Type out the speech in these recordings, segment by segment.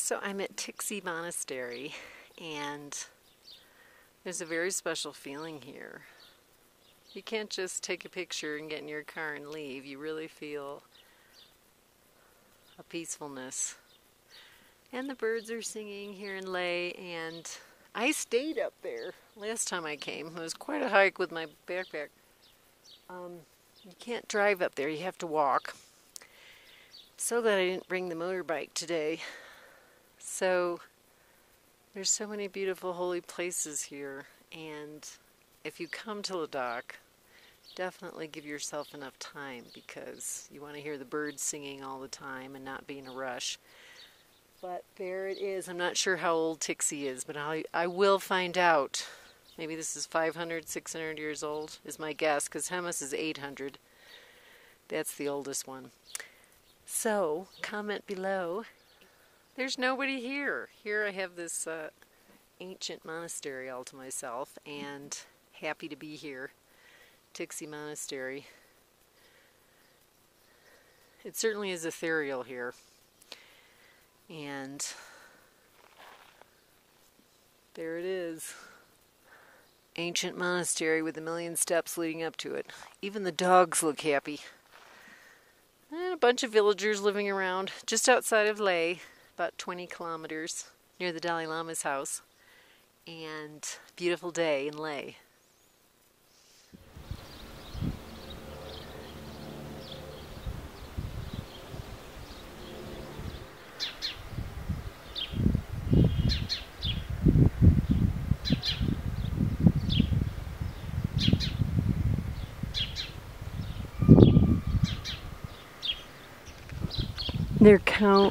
So I'm at Tikse Monastery, and there's a very special feeling here. You can't just take a picture and get in your car and leave. You really feel a peacefulness. And the birds are singing here in Leh, and I stayed up there last time I came. It was quite a hike with my backpack. You can't drive up there, you have to walk. So glad I didn't bring the motorbike today. So there's so many beautiful holy places here, and if you come to Ladakh, definitely give yourself enough time, because you want to hear the birds singing all the time and not be in a rush. But there it is. I'm not sure how old Tikse is, but I will find out. Maybe this is 500, 600 years old is my guess, because Hemis is 800. That's the oldest one. So, comment below. There's nobody here. Here I have this ancient monastery all to myself, and happy to be here. Tikse Monastery. It certainly is ethereal here. And there it is. Ancient monastery with a million steps leading up to it. Even the dogs look happy. And a bunch of villagers living around just outside of Leh, about 20 kilometers near the Dalai Lama's house. And beautiful day in Leh.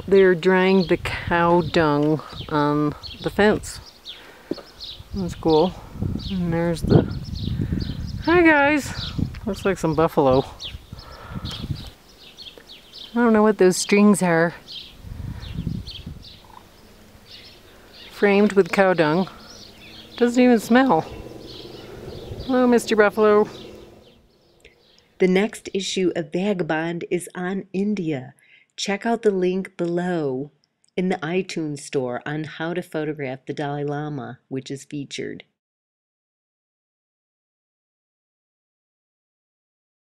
They're drying the cow dung on the fence. That's cool. And there's the... Hi guys! Looks like some buffalo. I don't know what those strings are. Framed with cow dung. Doesn't even smell. Hello, Mr. Buffalo. The next issue of Vagabond is on India. Check out the link below in the iTunes store on how to photograph the Dalai Lama, which is featured.